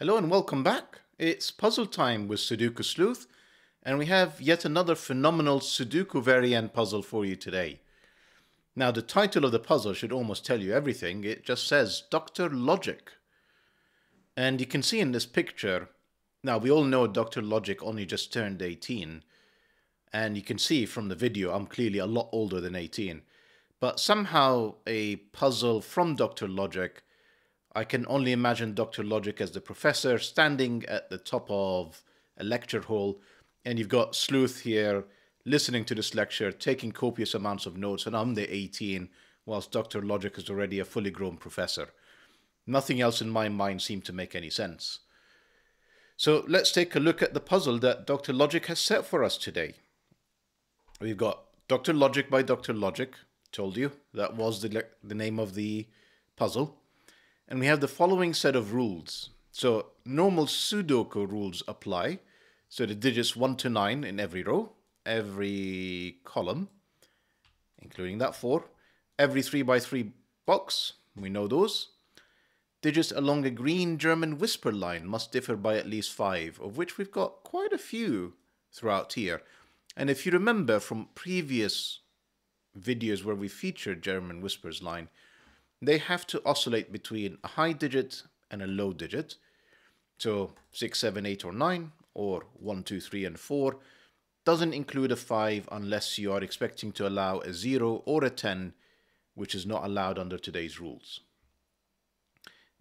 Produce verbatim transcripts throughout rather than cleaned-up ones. Hello and welcome back. It's puzzle time with Sudoku Sleuth, and we have yet another phenomenal Sudoku variant puzzle for you today. Now, the title of the puzzle should almost tell you everything. It just says Doctor Logic. And you can see in this picture, now we all know Doctor Logic only just turned eighteen. And you can see from the video, I'm clearly a lot older than eighteen. But somehow a puzzle from Doctor Logic, I can only imagine Doctor Logic as the professor standing at the top of a lecture hall, and you've got Sleuth here listening to this lecture, taking copious amounts of notes, and I'm the eighteen, whilst Doctor Logic is already a fully grown professor. Nothing else in my mind seemed to make any sense. So let's take a look at the puzzle that Doctor Logic has set for us today. We've got Doctor Logic by Doctor Logic, told you, that was the, the name of the puzzle. And we have the following set of rules. So normal Sudoku rules apply. So the digits one to nine in every row, every column, including that four, every three by three box, we know those. Digits along a green German Whisper line must differ by at least five, of which we've got quite a few throughout here. And if you remember from previous videos where we featured German Whispers line, they have to oscillate between a high digit and a low digit. So six, seven, eight, or nine, or one, two, three, and four. Doesn't include a five unless you are expecting to allow a zero or a ten, which is not allowed under today's rules.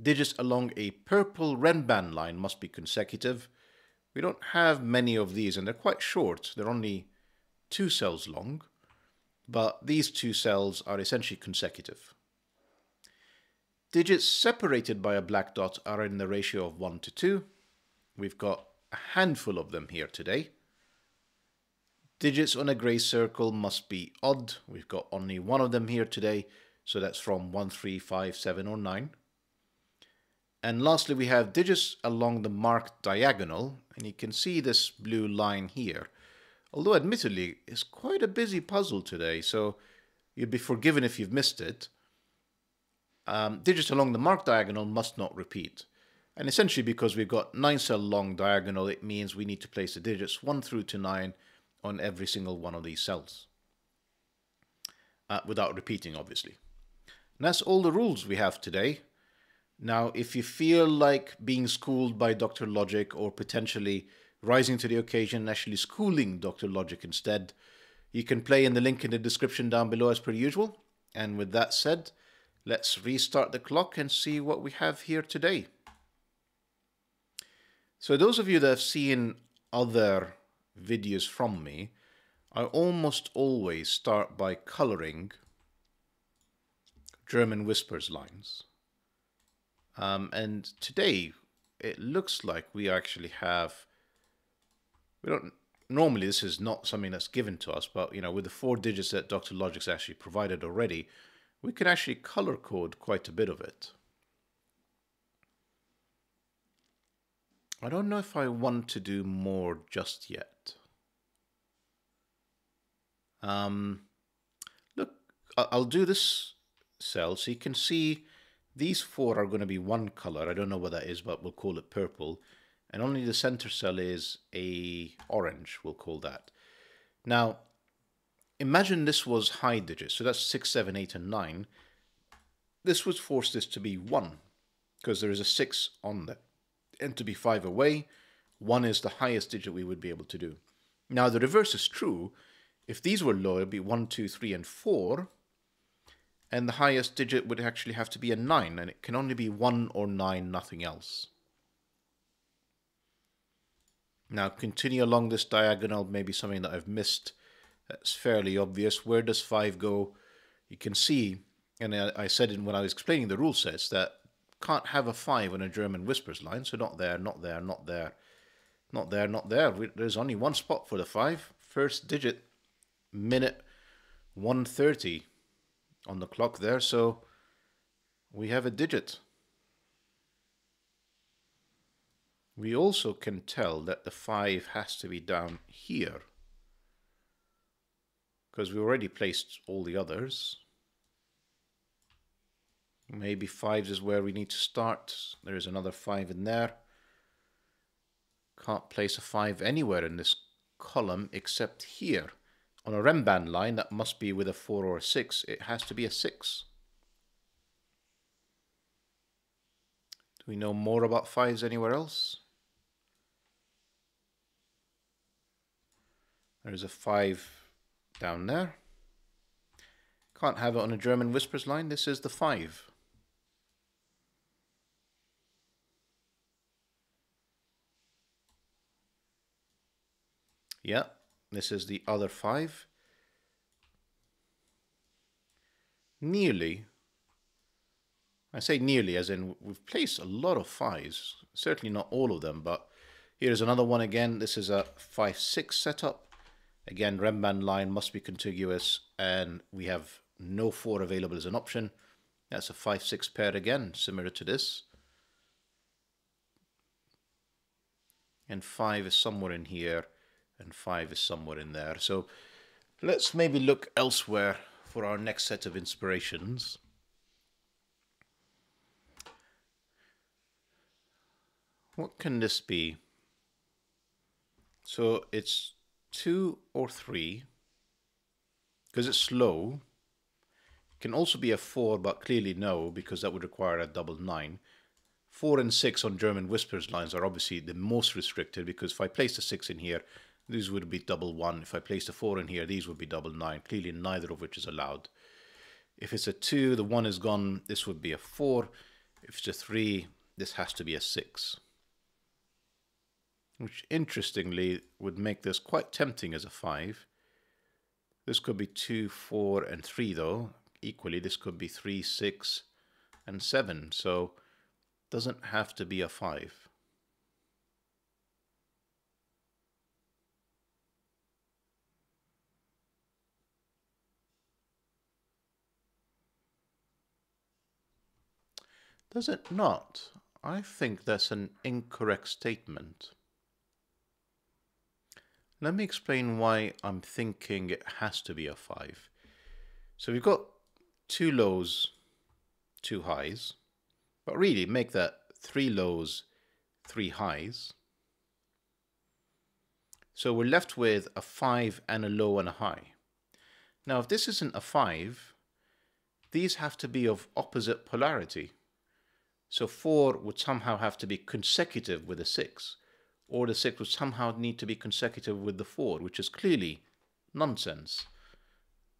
Digits along a purple Renban line must be consecutive. We don't have many of these, and they're quite short. They're only two cells long, but these two cells are essentially consecutive. Digits separated by a black dot are in the ratio of one to two. We've got a handful of them here today. Digits on a grey circle must be odd. We've got only one of them here today, so that's from one, three, five, seven, or nine. And lastly, we have digits along the marked diagonal, and you can see this blue line here. Although admittedly, it's quite a busy puzzle today, so you'd be forgiven if you've missed it. Um, digits along the marked diagonal must not repeat. And essentially because we've got nine cell long diagonal, it means we need to place the digits one through to nine on every single one of these cells. Uh, without repeating, obviously. And that's all the rules we have today. Now, if you feel like being schooled by Doctor Logic or potentially rising to the occasion and actually schooling Doctor Logic instead, you can play in the link in the description down below as per usual. And with that said, let's restart the clock and see what we have here today. So those of you that have seen other videos from me, I almost always start by coloring German Whispers lines. Um, and today it looks like we actually have, we don't, normally this is not something that's given to us, but you know, with the four digits that Doctor Logic's actually provided already, we can actually color code quite a bit of it. I don't know if I want to do more just yet. Um, look, I'll do this cell so you can see these four are going to be one color. I don't know what that is, but we'll call it purple. And only the center cell is a orange, we'll call that. Now, imagine this was high digits, so that's six, seven, eight, and nine. This would force this to be one, because there is a six on there. And to be five away, one is the highest digit we would be able to do. Now, the reverse is true. If these were low, it would be one, two, three, and four. And the highest digit would actually have to be a nine, and it can only be one or nine, nothing else. Now, continue along this diagonal, maybe something that I've missed. That's fairly obvious. Where does five go? You can see, and I said it when I was explaining the rule sets, that can't have a five on a German Whispers line, so not there, not there, not there, not there, not there. We, there's only one spot for the five. First digit, minute one thirty on the clock there, so we have a digit. We also can tell that the five has to be down here, because we already placed all the others. Maybe fives is where we need to start. There is another five in there. can't place a five anywhere in this column except here. On a Renban line, that must be with a four or a six. It has to be a six. Do we know more about fives anywhere else? There is a five down there. Can't have it on a German Whispers line. This is the five. Yeah, this is the other five. Nearly. I say nearly as in we've placed a lot of fives. Certainly not all of them, but here's another one again. This is a five six setup. Again, Renban line must be contiguous, and we have no four available as an option. That's a five six pair again, similar to this. And five is somewhere in here. And five is somewhere in there. So let's maybe look elsewhere for our next set of inspirations. What can this be? So it's two or three, because it's slow. It can also be a four, but clearly no, because that would require a double nine. Four and six on German Whispers lines are obviously the most restricted, because if I place a six in here, these would be double one. If I placed a four in here, these would be double nine. Clearly, neither of which is allowed. If it's a two, the one is gone. This would be a four. If it's a three, this has to be a six. Which, interestingly, would make this quite tempting as a five. This could be two, four, and three, though. Equally, this could be three, six, and seven. So, it doesn't have to be a five. Does it not? I think that's an incorrect statement. Let me explain why I'm thinking it has to be a five. So we've got two lows, two highs, but really make that three lows, three highs. So we're left with a five and a low and a high. Now, if this isn't a five, these have to be of opposite polarity. So four would somehow have to be consecutive with a six, or the six would somehow need to be consecutive with the four, which is clearly nonsense.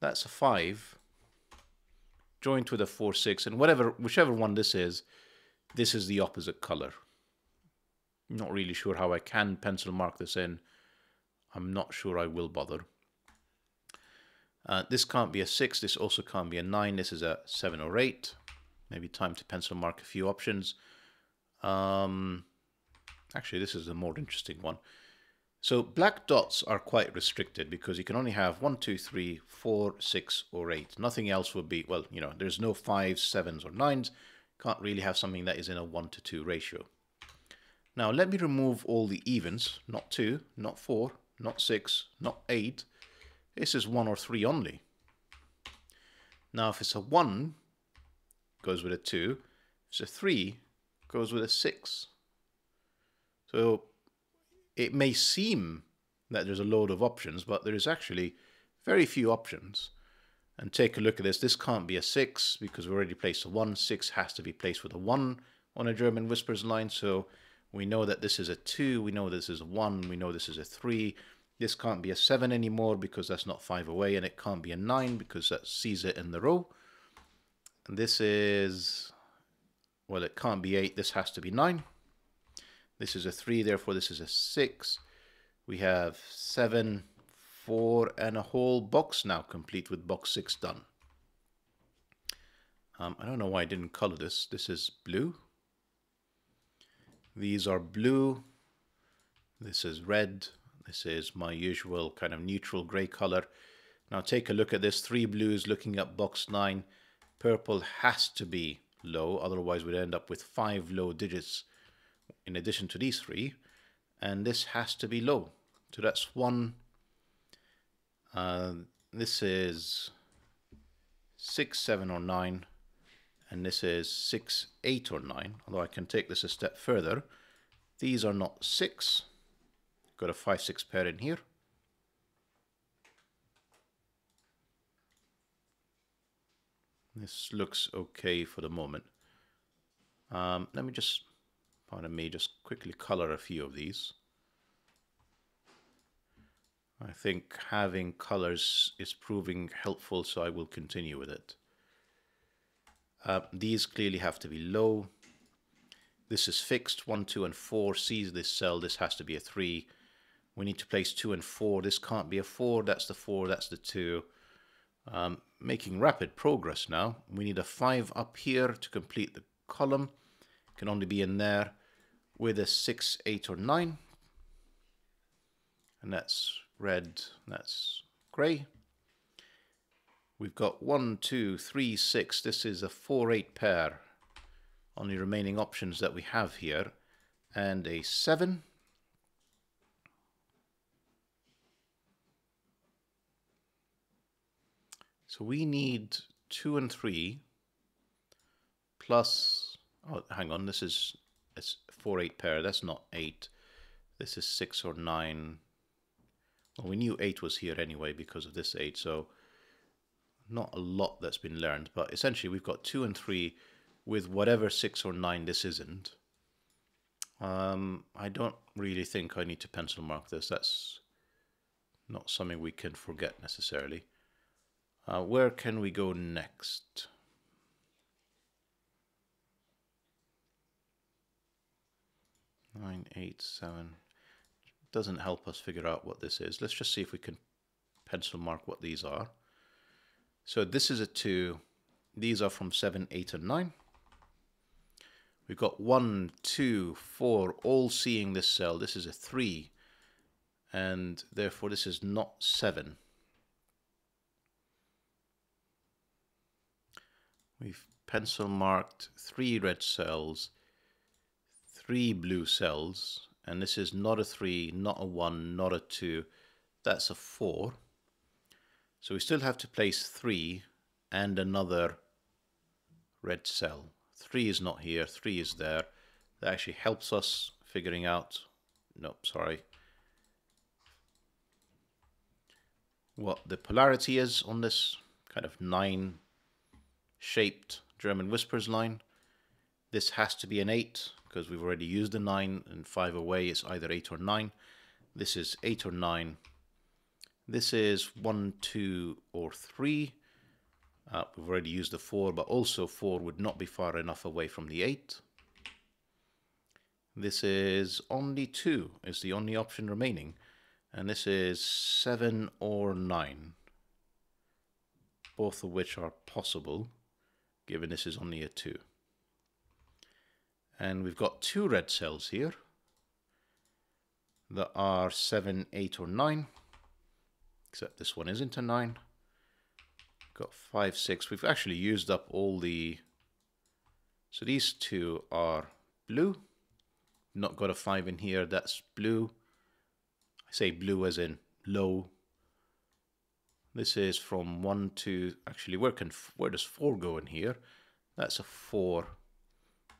That's a five joined with a four, six, and whatever, whichever one this is, this is the opposite color. I'm not really sure how I can pencil mark this in. I'm not sure I will bother. Uh, this can't be a six. This also can't be a nine. This is a seven or eight. Maybe time to pencil mark a few options. Um, actually, this is a more interesting one. So black dots are quite restricted because you can only have one, two, three, four, six, or eight. Nothing else would be, well, you know, there's no fives, sevens, or nines. Can't really have something that is in a one to two ratio. Now, let me remove all the evens. Not two, not four, not six, not eight. This is one or three only. Now, if it's a one, goes with a two, so three goes with a six. So it may seem that there's a load of options, but there is actually very few options. And take a look at this. This can't be a six because we already placed a one. Six has to be placed with a one on a German Whispers line. So we know that this is a two. We know this is a one. We know this is a three. This can't be a seven anymore because that's not five away, and it can't be a nine because that sees it in the row. This is, well, it can't be eight. This has to be nine. This is a three, therefore this is a six. We have seven, four, and a whole box now complete with box six done. Um, I don't know why I didn't color this. This is blue. These are blue. This is red. This is my usual kind of neutral gray color. Now take a look at this. Three blues looking at box nine. Purple has to be low, otherwise we'd end up with five low digits in addition to these three, and this has to be low. So that's one. Uh, this is six, seven, or nine, and this is six, eight, or nine, although I can take this a step further. These are not six, Got a five six pair in here. This looks okay for the moment. Um, let me just, pardon me, just quickly color a few of these. I think having colors is proving helpful, so I will continue with it. Uh, these clearly have to be low. This is fixed, one, two, and four. Seize this cell, this has to be a three. We need to place two and four. This can't be a four, that's the four, that's the two. Um, making rapid progress now. We need a five up here to complete the column. Can only be in there with a six, eight, or nine. And that's red, that's grey. We've got one, two, three, six. This is a four, eight pair. Only remaining options that we have here, and a seven. So we need two and three plus, oh, hang on, this is a four, eight pair. That's not eight. This is six or nine. Well, we knew eight was here anyway because of this eight. So not a lot that's been learned, but essentially we've got two and three with whatever six or nine this isn't. Um, I don't really think I need to pencil mark this. That's not something we can forget necessarily. Uh, where can we go next? Nine, eight, seven. Doesn't help us figure out what this is. Let's just see if we can pencil mark what these are. So this is a two. These are from seven, eight, and nine. We've got one, two, four, all seeing this cell. This is a three, and therefore this is not seven. We've pencil marked three red cells, three blue cells, and this is not a three, not a one, not a two. That's a four. So we still have to place three and another red cell. Three is not here, three is there. That actually helps us figuring out, nope, sorry, what the polarity is on this kind of nine shaped German Whispers line. This has to be an eight because we've already used a nine and five away. It's either eight or nine. This is eight or nine. This is one, two, or three. Uh, we've already used the four, but also four would not be far enough away from the eight. This is only two, is the only option remaining. And this is seven or nine, both of which are possible, given this is only a two. And we've got two red cells here that are seven, eight, or nine, except this one isn't a nine. Got five, six. We've actually used up all the, so these two are blue. Not got a five in here, that's blue. I say blue as in low. This is from one to, actually where can, where does four go in here? That's a four,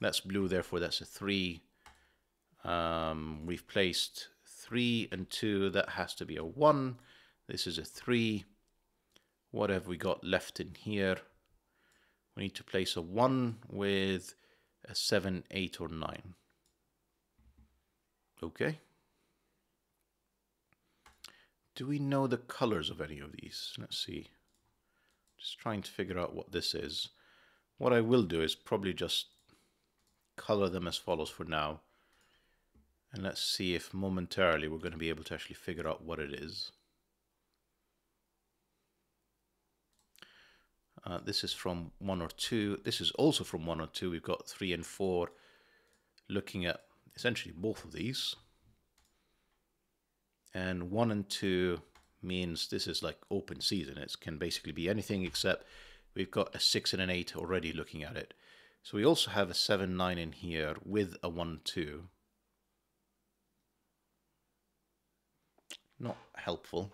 that's blue, therefore that's a three. Um, we've placed three and two, that has to be a one. This is a three. What have we got left in here? We need to place a one with a seven, eight, or nine. Okay. Do we know the colors of any of these? Let's see. Just trying to figure out what this is. What I will do is probably just color them as follows for now. And let's see if momentarily we're going to be able to actually figure out what it is. Uh, this is from one or two. This is also from one or two. We've got three and four, looking at essentially both of these. And one and two means this is like open season. It can basically be anything except we've got a six and an eight already looking at it. So we also have a seven, nine in here with a one, two. Not helpful.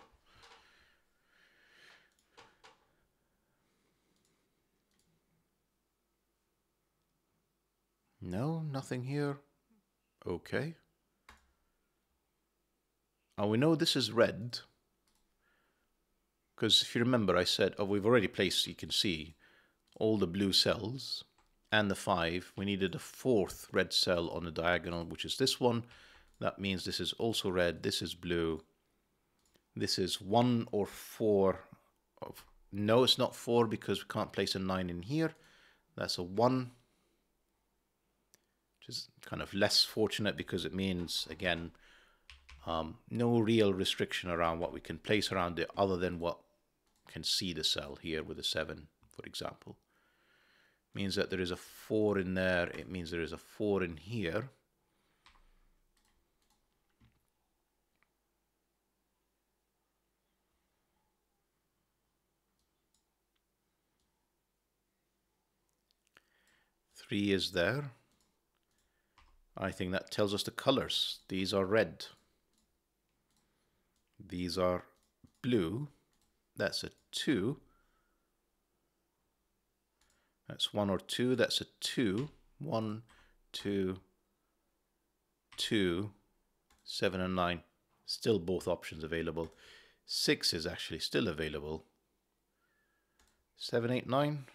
No, nothing here. Okay. And we know this is red, because if you remember, I said, oh, we've already placed, you can see, all the blue cells and the five. We needed a fourth red cell on the diagonal, which is this one. That means this is also red, this is blue. This is one or four. Of, no, it's not four because we can't place a nine in here. That's a one, which is kind of less fortunate because it means, again, um, no real restriction around what we can place around it other than what can see the cell here with a seven, for example. It means that there is a four in there. It means there is a four in here. Three is there. I think that tells us the colors. These are red. These are blue. That's a two. That's one or two. That's a two. One, two, two, seven and nine. Still both options available. Six is actually still available. Seven, eight, nine.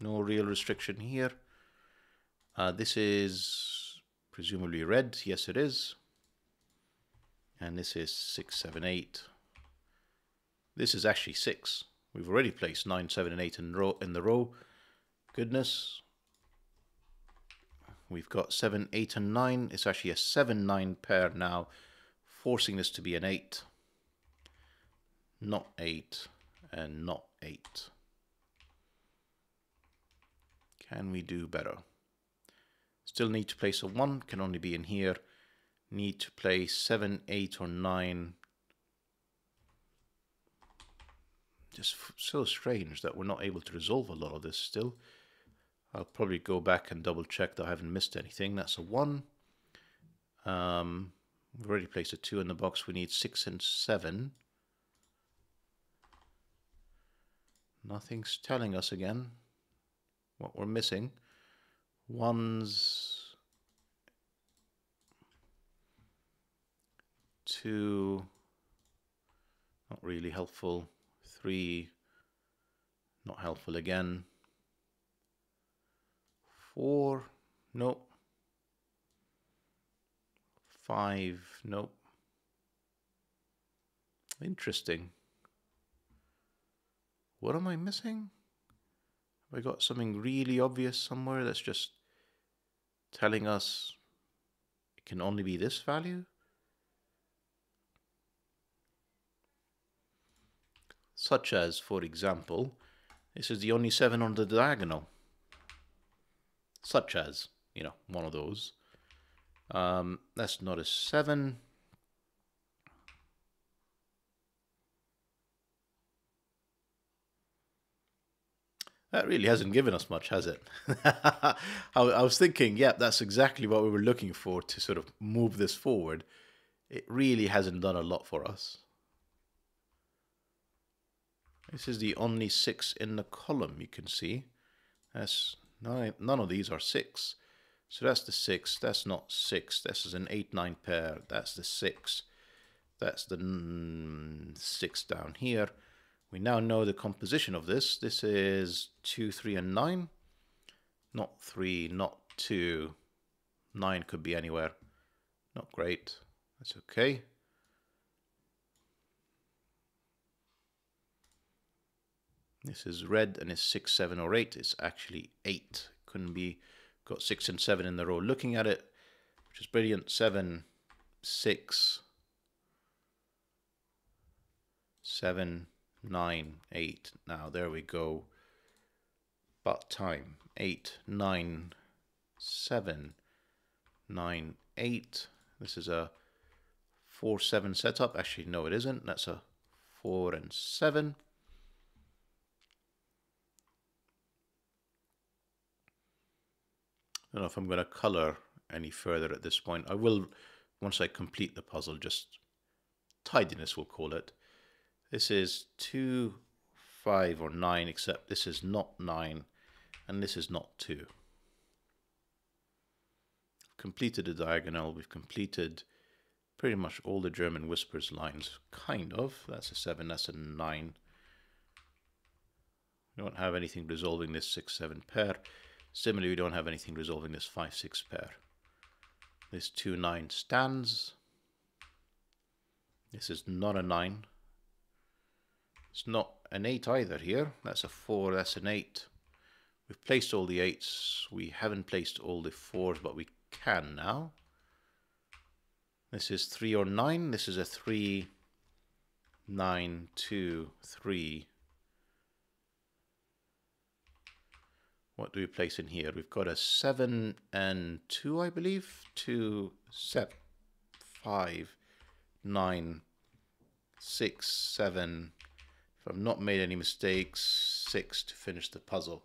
No real restriction here. Uh, this is presumably red. Yes, it is. And this is six, seven, eight. This is actually six. We've already placed nine, seven, and eight in row in the row. Goodness. We've got seven, eight, and nine. It's actually a seven, nine pair now, forcing this to be an eight. Not eight, and not eight. Can we do better? Still need to place a one, can only be in here. Need to place seven, eight, or nine. Just so strange that we're not able to resolve a lot of this still. I'll probably go back and double check that I haven't missed anything. That's a one. Um, we've already placed a two in the box. We need six and seven. Nothing's telling us again what we're missing. Ones, two, not really helpful. Three, not helpful again. Four, nope. Five, nope. Interesting. What am I missing? We got something really obvious somewhere that's just telling us it can only be this value. Such as, for example, this is the only seven on the diagonal. Such as, you know, one of those. Um, that's not a seven. That really hasn't given us much, has it? I, I was thinking, yeah, that's exactly what we were looking for to sort of move this forward. It really hasn't done a lot for us. This is the only six in the column, you can see. That's nine, none of these are six. So that's the six, that's not six. This is an eight, nine pair, that's the six. That's the mm, six down here. We now know the composition of this. This is two, three, and nine. Not three, not two. Nine could be anywhere. Not great. That's okay. This is red and it's six, seven, or eight. It's actually eight. Couldn't be. Got six and seven in the row. Looking at it, which is brilliant. Seven, six, seven. Nine, eight. Now there we go. But time eight, nine, seven, nine, eight. This is a four, seven setup. Actually, no, it isn't. That's a four and seven. I don't know if I'm going to color any further at this point. I will, once I complete the puzzle, just tidiness, we'll call it. This is two, five, or nine, except this is not nine, and this is not two. Completed a diagonal. We've completed pretty much all the German Whispers lines, kind of. That's a seven, that's a nine. We don't have anything resolving this six seven pair. Similarly, we don't have anything resolving this five six pair. This two nine stands. This is not a nine. It's not an eight either here. That's a four, that's an eight. We've placed all the eights. We haven't placed all the fours, but we can now. This is three or nine. This is a three, nine, two, three. What do we place in here? We've got a seven and two, I believe. Two, seven, five, nine, six, seven. If I've not made any mistakes, six to finish the puzzle.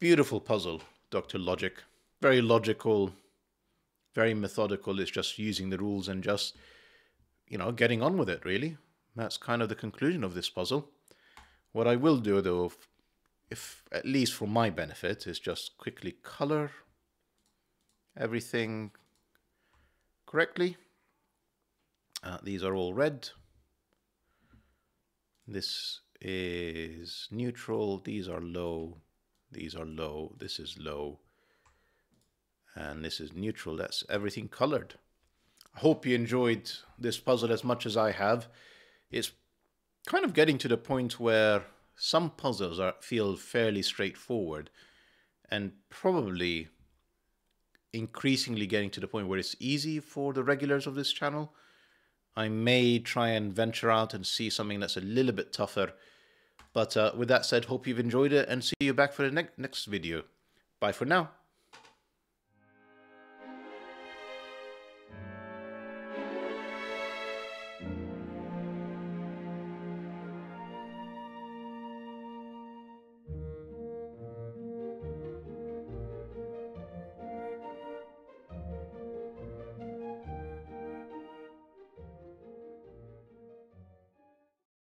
Beautiful puzzle, Doctor Logic. Very logical, very methodical. It's just using the rules and just, you know, getting on with it, really. That's kind of the conclusion of this puzzle. What I will do, though, if at least for my benefit, is just quickly color everything correctly. Uh, these are all red. This is neutral. These are low. These are low. This is low. And this is neutral. That's everything colored. I hope you enjoyed this puzzle as much as I have. It's kind of getting to the point where some puzzles are, feel fairly straightforward, and probably increasingly getting to the point where it's easy for the regulars of this channel. I may try and venture out and see something that's a little bit tougher. But uh, with that said, hope you've enjoyed it, and see you back for the ne- next video. Bye for now.